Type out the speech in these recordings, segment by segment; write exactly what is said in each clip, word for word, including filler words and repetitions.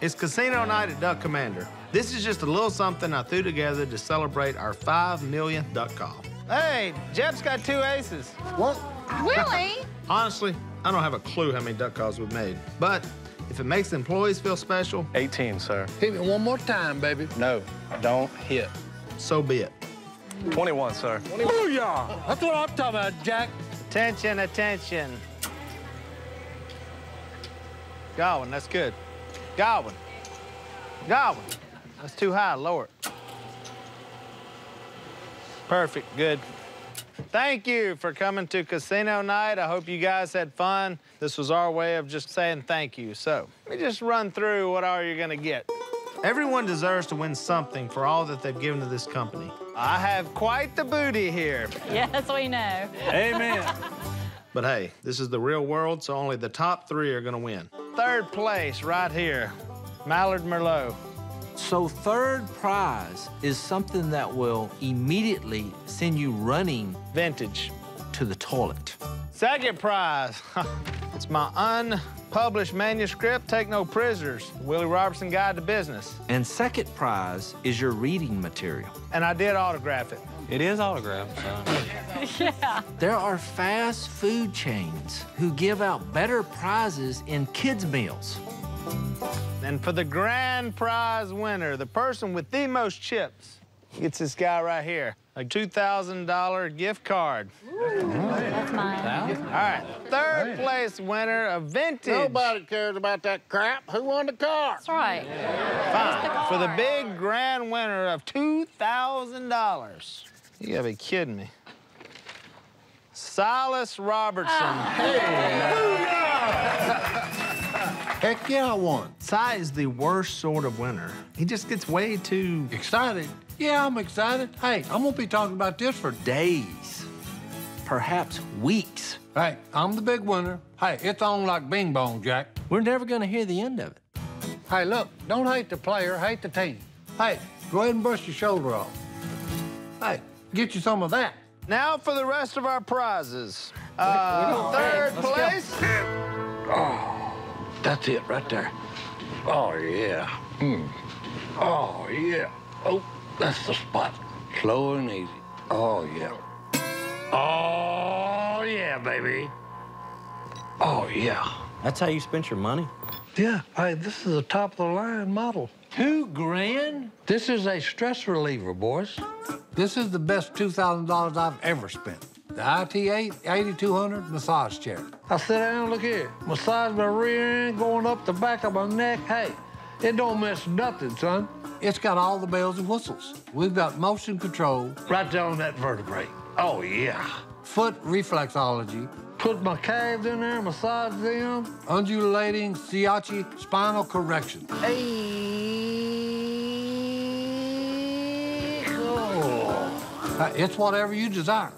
It's casino night at Duck Commander. This is just a little something I threw together to celebrate our five millionth duck call. Hey, Jeb's got two aces. What? Willie? Honestly, I don't have a clue how many duck calls we've made, but if it makes the employees feel special... eighteen, sir. Hit me one more time, baby. No, don't hit. So be it. twenty-one, sir. twenty-one. Booyah! That's what I'm talking about, Jack. Attention, attention. Godwin, that's good. Godwin. Godwin. That's too high. Lower it. Perfect. Good. Thank you for coming to Casino Night. I hope you guys had fun. This was our way of just saying thank you. So let me just run through what all you're going to get. Everyone deserves to win something for all that they've given to this company. I have quite the booty here. Yes, we know. Amen. But hey, this is the real world, so only the top three are going to win. Third place right here, Mallard Merlot. So third prize is something that will immediately send you running vintage to the toilet. Second prize, it's my unpublished manuscript, Take No Prisoners, Willie Robertson Guide to Business. And second prize is your reading material. And I did autograph it. It is autographed, so. Yeah. There are fast food chains who give out better prizes in kids' meals. And for the grand prize winner, the person with the most chips, gets this guy right here, a two thousand dollar gift card. Ooh, that's mine. All right, third place winner of vintage. Nobody cares about that crap. Who won the car? That's right. Fine. The car. For the big grand winner of two thousand dollars. You gotta be kidding me. Silas Robertson. Oh. Hey. Hey. Heck yeah, I won. Si is the worst sort of winner. He just gets way too... excited? Yeah, I'm excited. Hey, I'm gonna be talking about this for days. Perhaps weeks. Hey, I'm the big winner. Hey, it's on like bing bong, Jack. We're never gonna hear the end of it. Hey, look, don't hate the player, hate the team. Hey, go ahead and brush your shoulder off. Hey, get you some of that. Now for the rest of our prizes. Uh, third place. Oh. That's it right there. Oh, yeah. Mm. Oh, yeah. Oh, that's the spot. Slow and easy. Oh, yeah. Oh, yeah, baby. Oh, yeah. That's how you spent your money? Yeah. Hey, this is a top-of-the-line model. Two grand? This is a stress reliever, boys. This is the best two thousand dollars I've ever spent. The I T eight eighty-two hundred massage chair. I sit down, look here. Massage my rear end, going up the back of my neck. Hey, it don't miss nothing, son. It's got all the bells and whistles. We've got motion control. Right down that vertebrae. Oh, yeah. Foot reflexology. Put my calves in there, massage them. Undulating sciatic spinal correction. Hey. Oh. It's whatever you desire.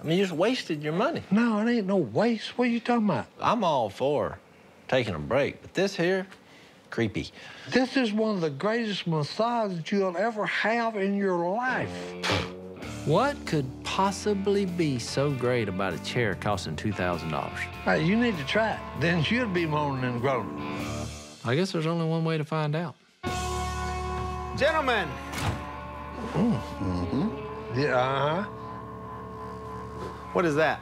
I mean, you just wasted your money. No, it ain't no waste. What are you talking about? I'm all for taking a break, but this here, creepy. This is one of the greatest massages you'll ever have in your life. What could possibly be so great about a chair costing two thousand dollars? Hey, you need to try it. Then you'll be moaning and groaning. I guess there's only one way to find out. Gentlemen. Mm-hmm. Yeah, uh-huh. What is that?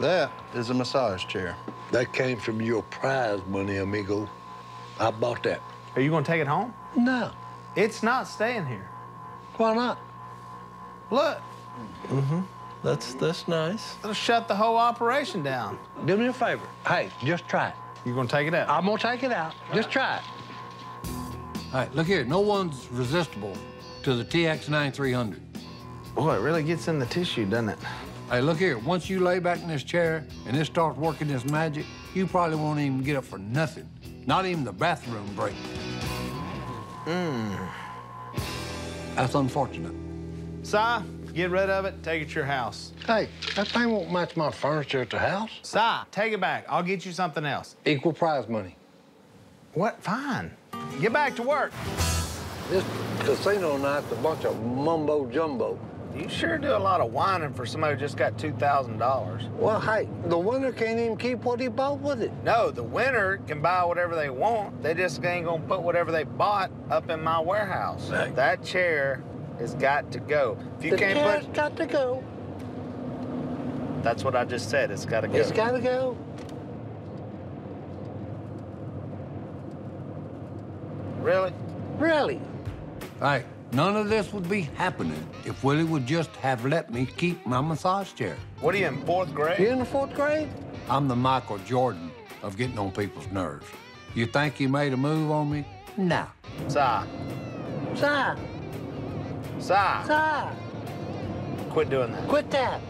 That is a massage chair. That came from your prize money, amigo. I bought that. Are you going to take it home? No. It's not staying here. Why not? Look. Mm-hmm. That's, that's nice. It'll shut the whole operation down. Do me a favor. Hey, just try it. You're going to take it out? I'm going to take it out. All just right. Try it. All right, look here. No one's resistible to the T X ninety-three hundred. Boy, it really gets in the tissue, doesn't it? Hey, look here, once you lay back in this chair and it starts working this magic, you probably won't even get up for nothing. Not even the bathroom break. Mmm. That's unfortunate. Si, get rid of it, take it to your house. Hey, that thing won't match my furniture at the house. Si, take it back. I'll get you something else. Equal prize money. What? Fine. Get back to work. This casino night's a bunch of mumbo jumbo. You sure do a lot of whining for somebody who just got two thousand dollars. Well, hey, the winner can't even keep what he bought with it. No, the winner can buy whatever they want. They just ain't gonna put whatever they bought up in my warehouse. Hey. That chair has got to go. If you the can't chair's put... got to go. That's what I just said. It's got to go. It's got to go. Really? Really. Hey, none of this would be happening if Willie would just have let me keep my massage chair. What are you, in fourth grade? You in the fourth grade? I'm the Michael Jordan of getting on people's nerves. You think you made a move on me? Nah. Sigh. Sigh. Sigh. Sigh. Quit doing that. Quit that.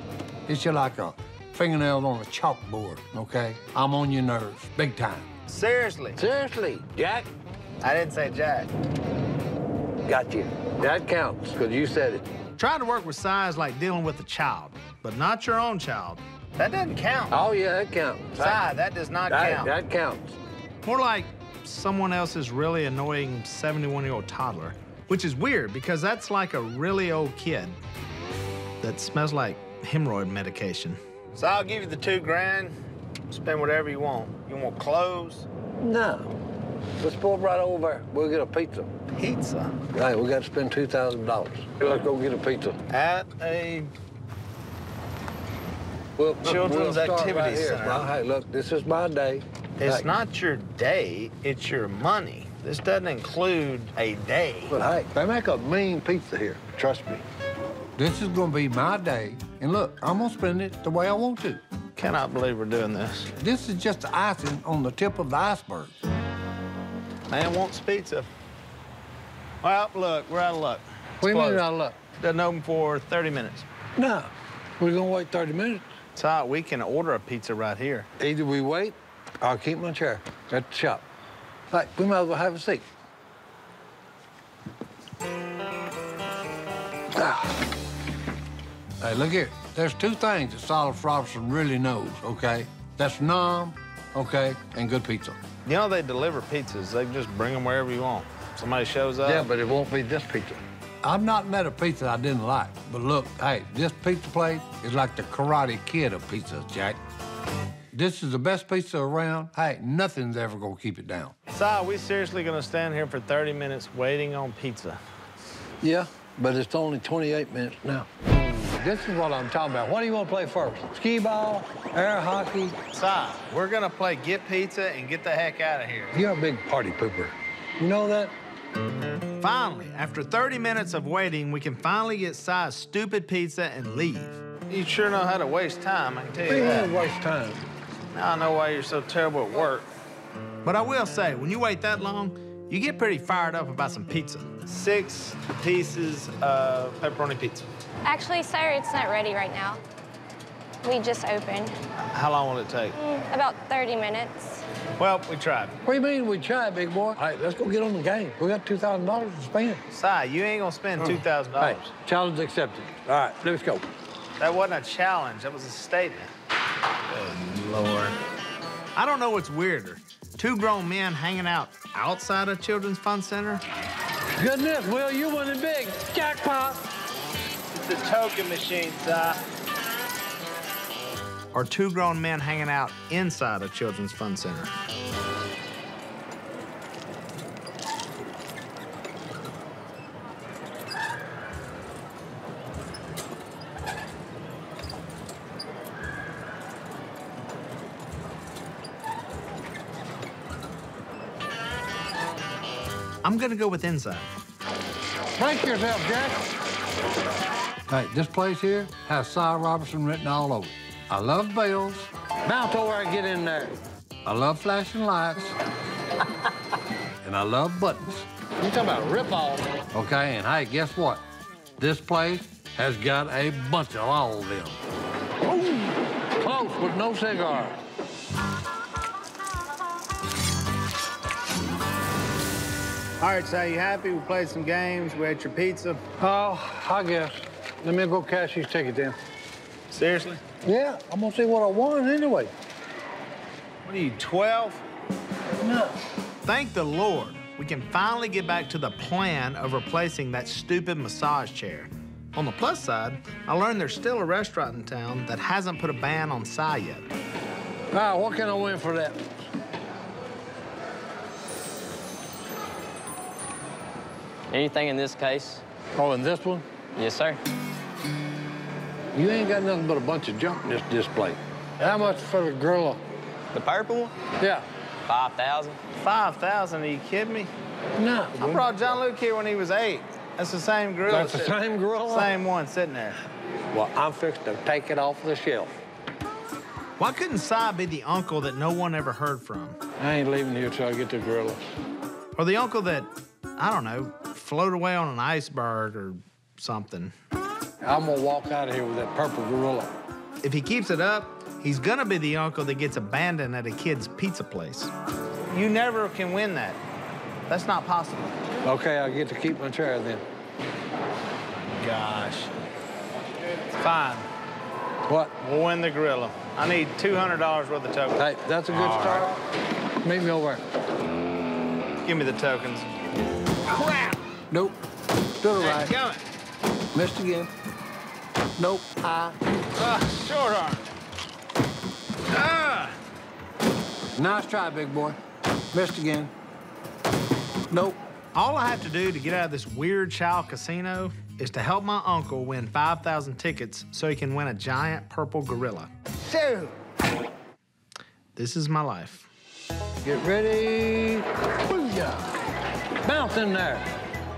It's just like a fingernail on a chalkboard, okay? I'm on your nerves, big time. Seriously? Seriously, Jack? I didn't say Jack. Got you. That counts, because you said it. Trying to work with size like dealing with a child, but not your own child. That doesn't count. Oh, yeah, that counts. Size, that does not that, count. That counts. More like someone else's really annoying seventy-one-year-old toddler, which is weird, because that's like a really old kid that smells like hemorrhoid medication. So I'll give you the two grand. Spend whatever you want. You want clothes? No. Let's pull right over. We'll get a pizza. Pizza? Right, we got to spend two thousand dollars. Let's go get a pizza. At a we'll, Children's we'll Activity right Center. Well, hey, look, this is my day. It's hey. Not your day, it's your money. This doesn't include a day. Well, hey, they make a mean pizza here. Trust me. This is going to be my day, and look, I'm going to spend it the way I want to. Cannot believe we're doing this. This is just the icing on the tip of the iceberg. Man wants pizza. Well, look, we're out of luck. It's what do you mean out of luck? Doesn't open for thirty minutes. No, we're gonna wait thirty minutes. So we can order a pizza right here. Either we wait, or I'll keep my chair at the shop. Like, we might as well have a seat. Ah. Hey, look here. There's two things that Silas Robertson really knows, okay? That's nom, okay, and good pizza. You know, they deliver pizzas. They can just bring them wherever you want. Somebody shows up. Yeah, but it won't be this pizza. I've not met a pizza I didn't like. But look, hey, this pizza place is like the Karate Kid of pizzas, Jack. This is the best pizza around. Hey, nothing's ever going to keep it down. Si, we seriously going to stand here for thirty minutes waiting on pizza? Yeah, but it's only twenty-eight minutes now. This is what I'm talking about. What do you want to play first? Skee ball, air hockey? Si, we're going to play get pizza and get the heck out of here. You're a big party pooper. You know that? Finally, after thirty minutes of waiting, we can finally get Si's stupid pizza and leave. You sure know how to waste time, I can tell you that. You don't waste time. Now I know why you're so terrible at work. But I will say, when you wait that long, you get pretty fired up about some pizza. Six pieces of pepperoni pizza. Actually, sir, it's not ready right now. We just opened. How long will it take? Mm, about thirty minutes. Well, we tried. What do you mean we tried, big boy? All right, let's go get on the game. We got two thousand dollars to spend. Si, you ain't gonna spend mm. two thousand dollars. Hey, challenge accepted. All right, let's go. That wasn't a challenge, that was a statement. Good Lord. I don't know what's weirder, two grown men hanging out outside a children's fun center? Goodness, Will, you won the big jackpot. The token machine, Si. Or two grown men hanging out inside a children's fun center. I'm gonna go with inside. Break yourself, Jack. Hey, this place here has Si Robertson written all over it. I love bells. Mount over and get in there. I love flashing lights. And I love buttons. You talking about rip-off. Okay, and hey, guess what? This place has got a bunch of all of them. Ooh, close with no cigar. All right, Si, you happy? We played some games, we had your pizza. Oh, I guess. Let me go cash these tickets in. Seriously? Yeah, I'm gonna see what I want anyway. What are you, twelve? No. Thank the Lord, we can finally get back to the plan of replacing that stupid massage chair. On the plus side, I learned there's still a restaurant in town that hasn't put a ban on psi yet. Ah, what can I win for that? Anything in this case? Oh, in this one? Yes, sir. You ain't got nothing but a bunch of junk in this display. How much for the gorilla? The purple one? Yeah. five thousand. five thousand? Are you kidding me? No. I brought John Luke here when he was eight. That's the same gorilla. That's the same gorilla? Same one sitting there. Well, I'm fixed to take it off the shelf. Why couldn't Si be the uncle that no one ever heard from? I ain't leaving here till I get the gorillas. Or the uncle that, I don't know, float away on an iceberg or something. I'm gonna walk out of here with that purple gorilla. If he keeps it up, he's gonna be the uncle that gets abandoned at a kid's pizza place. You never can win that. That's not possible. Okay, I get to keep my chair then. Gosh. Fine. What? We'll win the gorilla. I need two hundred dollars worth of tokens. Hey, that's a good all start. Right. Meet me over there. Give me the tokens. Crap! Nope. To the right. Going. Missed again. Nope. Ah. Uh, short arm. Ah! Nice try, big boy. Missed again. Nope. All I have to do to get out of this weird child casino is to help my uncle win five thousand tickets so he can win a giant purple gorilla. Shoot! This is my life. Get ready. Booyah! Bounce in there.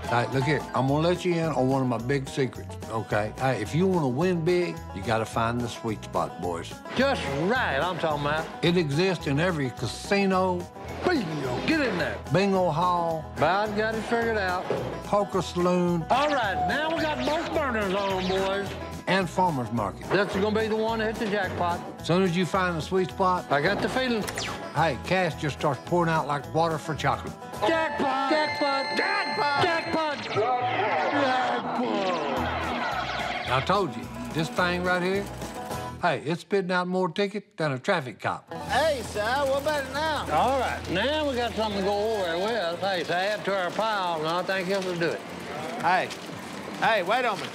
All right, look here. I'm gonna let you in on one of my big secrets, okay? All right, if you wanna win big, you gotta find the sweet spot, boys. Just right, I'm talking about. It exists in every casino. Bingo, get in there. Bingo hall. Bud got it figured out. Poker saloon. All right, now we got both burners on, boys. And farmer's market. That's gonna be the one that hits the jackpot. As soon as you find the sweet spot. I got the feeling. Hey, cash just starts pouring out like water for chocolate. Jackpot! Jackpot! Jackpot! Jackpot! Jackpot! I told you, this thing right here, hey, it's spitting out more ticket than a traffic cop. Hey, Sal, what about it now? All right, now we got something to go over with. Hey, so add to our pile, and I think this will do it. Hey, hey, wait on me.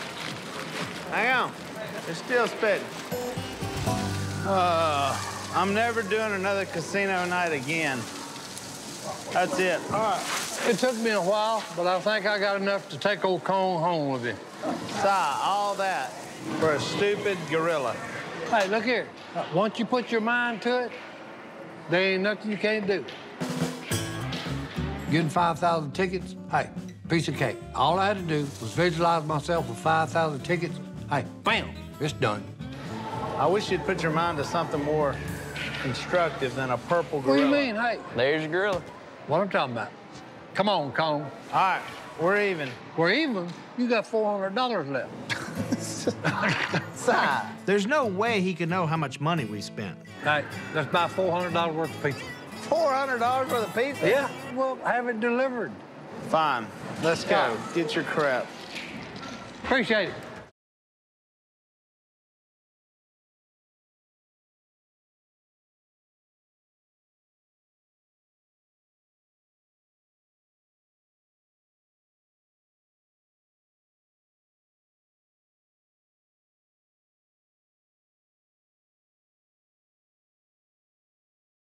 Hang on. It's still spitting. Uh, I'm never doing another casino night again. That's it. All right. It took me a while, but I think I got enough to take old Cone home with you. Si, all that for a stupid gorilla. Hey, look here. Once you put your mind to it, there ain't nothing you can't do. Getting five thousand tickets? Hey, piece of cake. All I had to do was visualize myself with five thousand tickets. Hey, bam, it's done. I wish you'd put your mind to something more constructive than a purple gorilla. What do you mean, hey? There's your gorilla. What I'm talking about. Come on, Cone. All right, we're even. We're even? You got four hundred dollars left. Si, there's no way he could know how much money we spent. All right, let's buy four hundred dollars worth of pizza. four hundred dollars worth of pizza? Yeah, well, have it delivered. Fine, let's go. Yeah. Get your crap. Appreciate it.